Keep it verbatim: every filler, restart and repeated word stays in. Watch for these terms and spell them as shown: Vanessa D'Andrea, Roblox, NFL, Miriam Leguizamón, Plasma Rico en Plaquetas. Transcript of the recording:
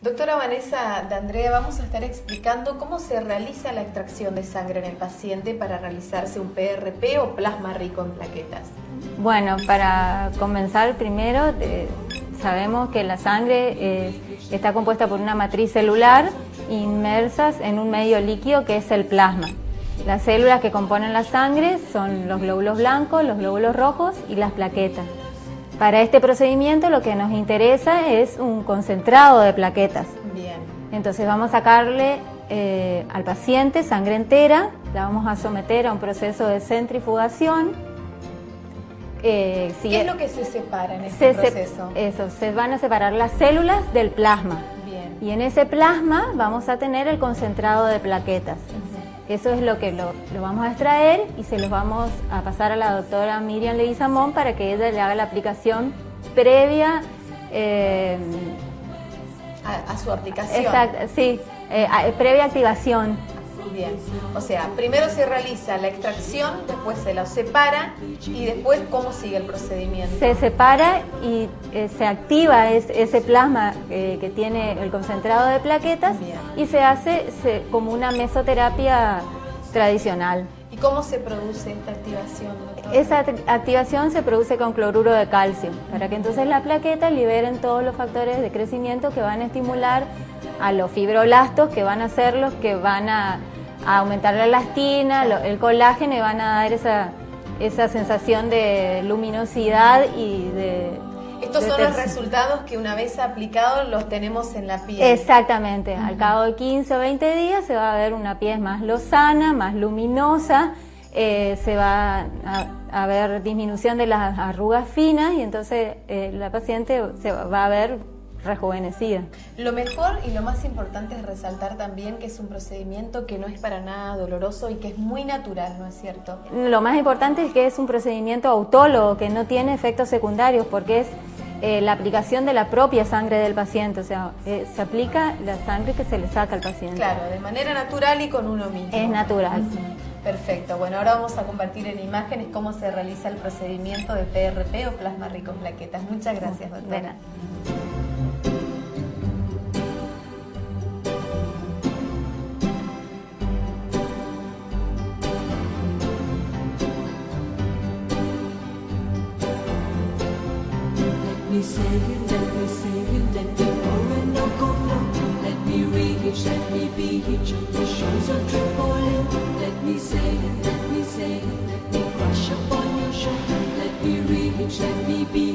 Doctora Vanessa D'Andrea, vamos a estar explicando cómo se realiza la extracción de sangre en el paciente para realizarse un P R P o plasma rico en plaquetas. Bueno, para comenzar primero, eh, sabemos que la sangre eh, está compuesta por una matriz celular inmersas en un medio líquido que es el plasma. Las células que componen la sangre son los glóbulos blancos, los glóbulos rojos y las plaquetas. Para este procedimiento lo que nos interesa es un concentrado de plaquetas. Bien. Entonces vamos a sacarle eh, al paciente sangre entera, la vamos a someter a un proceso de centrifugación. Eh, si ¿Qué es lo que se separa en este se proceso? Se, eso, se van a separar las células del plasma. Bien. Y en ese plasma vamos a tener el concentrado de plaquetas. Uh-huh. Eso es lo que lo, lo vamos a extraer y se los vamos a pasar a la doctora Miriam Leguizamón para que ella le haga la aplicación previa. Eh, a, a su aplicación. Exacto, sí, eh, a, previa activación. Bien, o sea, primero se realiza la extracción, después se la separa y después ¿cómo sigue el procedimiento? Se separa y eh, se activa es, ese plasma eh, que tiene el concentrado de plaquetas. Bien. Y se hace se, como una mesoterapia tradicional. ¿Y cómo se produce esta activación, doctora? Esa activación se produce con cloruro de calcio, para que entonces las plaquetas liberen todos los factores de crecimiento que van a estimular a los fibroblastos, que van a ser los que van a a aumentar la elastina, el colágeno, y van a dar esa, esa sensación de luminosidad y de... Estos de son los resultados que una vez aplicados los tenemos en la piel. Exactamente, uh-huh. Al cabo de quince o veinte días se va a ver una piel más lozana, más luminosa, eh, se va a, a ver disminución de las arrugas finas y entonces eh, la paciente se va a ver rejuvenecida. Lo mejor y lo más importante es resaltar también que es un procedimiento que no es para nada doloroso y que es muy natural, ¿no es cierto? Lo más importante es que es un procedimiento autólogo, que no tiene efectos secundarios, porque es eh, la aplicación de la propia sangre del paciente, o sea, eh, se aplica la sangre que se le saca al paciente. Claro, de manera natural y con uno mismo. Es natural. Uh-huh. Perfecto, bueno, ahora vamos a compartir en imágenes cómo se realiza el procedimiento de P R P o plasma rico en plaquetas. Muchas gracias, doctora. Bueno. Let me save you, let me save you, let the current not go flow. Let me reach, let me be each, the shoes are tripling. Let me save you, let me save you, let me crush upon your shoulder. Let me reach, let me be.